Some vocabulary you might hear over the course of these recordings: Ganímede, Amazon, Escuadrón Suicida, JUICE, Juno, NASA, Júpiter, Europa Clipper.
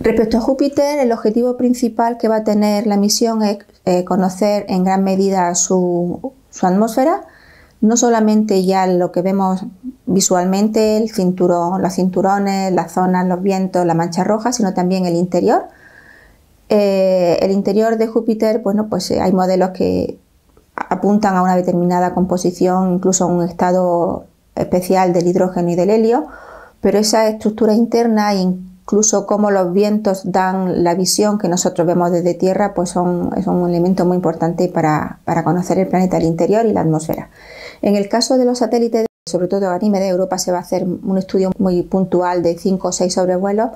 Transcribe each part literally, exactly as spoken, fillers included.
Respecto a Júpiter, el objetivo principal que va a tener la misión es eh, conocer en gran medida su, su atmósfera, no solamente ya lo que vemos visualmente, el cinturón, los cinturones, las zonas, los vientos, la mancha roja, sino también el interior. Eh, el interior de Júpiter, bueno, pues hay modelos que apuntan a una determinada composición, incluso a un estado especial del hidrógeno y del helio, pero esa estructura interna y incluso cómo los vientos dan la visión que nosotros vemos desde Tierra, pues son, es un elemento muy importante para, para conocer el planeta, el interior y la atmósfera. En el caso de los satélites, sobre todo de Ganímede, Europa se va a hacer un estudio muy puntual de cinco o seis sobrevuelos.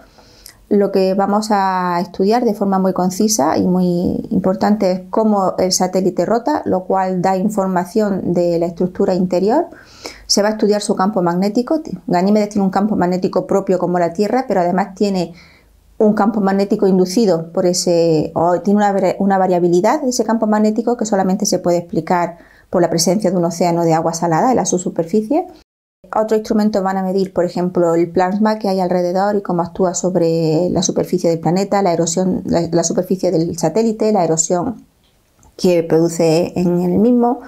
Lo que vamos a estudiar de forma muy concisa y muy importante es cómo el satélite rota, lo cual da información de la estructura interior. Se va a estudiar su campo magnético. Ganímedes tiene un campo magnético propio como la Tierra, pero además tiene un campo magnético inducido por ese, o tiene una, una variabilidad de ese campo magnético que solamente se puede explicar por la presencia de un océano de agua salada en la subsuperficie. Otros instrumentos van a medir, por ejemplo, el plasma que hay alrededor y cómo actúa sobre la superficie del planeta, la erosión, la, la superficie del satélite, la erosión que produce en el mismo.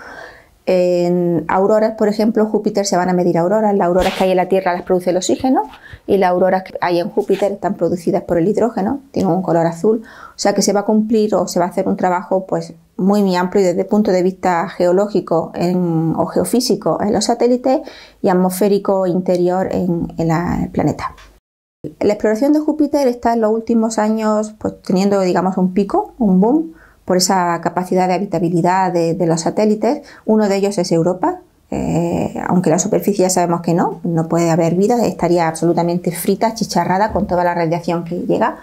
En auroras, por ejemplo, Júpiter se van a medir auroras. Las auroras que hay en la Tierra las produce el oxígeno y las auroras que hay en Júpiter están producidas por el hidrógeno, tienen un color azul. O sea que se va a cumplir o se va a hacer un trabajo pues muy, muy amplio desde el punto de vista geológico en, o geofísico en los satélites y atmosférico interior en, en la, el planeta. La exploración de Júpiter está en los últimos años pues teniendo, digamos, un pico, un boom, por esa capacidad de habitabilidad de, de los satélites. Uno de ellos es Europa, eh, aunque la superficie ya sabemos que no, no puede haber vida, estaría absolutamente frita, chicharrada con toda la radiación que llega,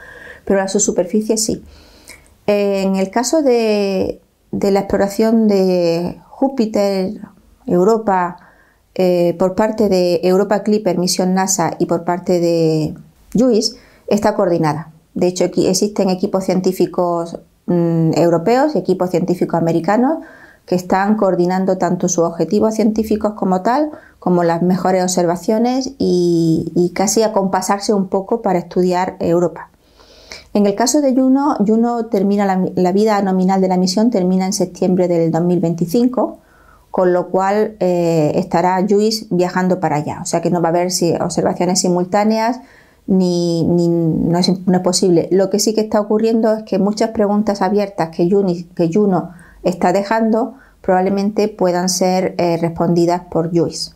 pero la subsuperficie sí. En el caso de, de la exploración de Júpiter, Europa, eh, por parte de Europa Clipper, misión NASA, y por parte de JUICE, está coordinada. De hecho, aquí existen equipos científicos europeos y equipos científicos americanos que están coordinando tanto sus objetivos científicos como tal, como las mejores observaciones y, y casi acompasarse un poco para estudiar Europa. En el caso de Juno, Juno termina la, la vida nominal de la misión termina en septiembre del dos mil veinticinco, con lo cual eh, estará JUICE viajando para allá, o sea que no va a haber si, observaciones simultáneas. Ni, ni, no, es, no es posible. Lo que sí que está ocurriendo es que muchas preguntas abiertas que Juno, que Juno está dejando probablemente puedan ser eh, respondidas por JUICE.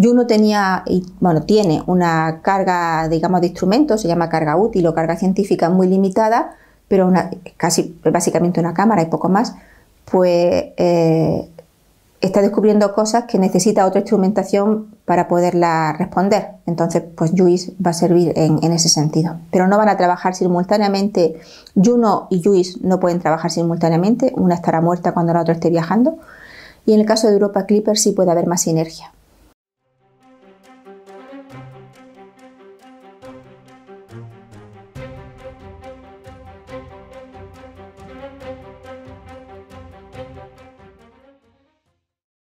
Juno tenía, y, bueno, tiene una carga, digamos, de instrumentos, se llama carga útil o carga científica muy limitada, pero una, casi básicamente una cámara y poco más, pues eh, está descubriendo cosas que necesita otra instrumentación para poderla responder. Entonces, pues JUICE va a servir en, en ese sentido. Pero no van a trabajar simultáneamente. Juno y JUICE no pueden trabajar simultáneamente. Una estará muerta cuando la otra esté viajando. Y en el caso de Europa Clipper sí puede haber más sinergia.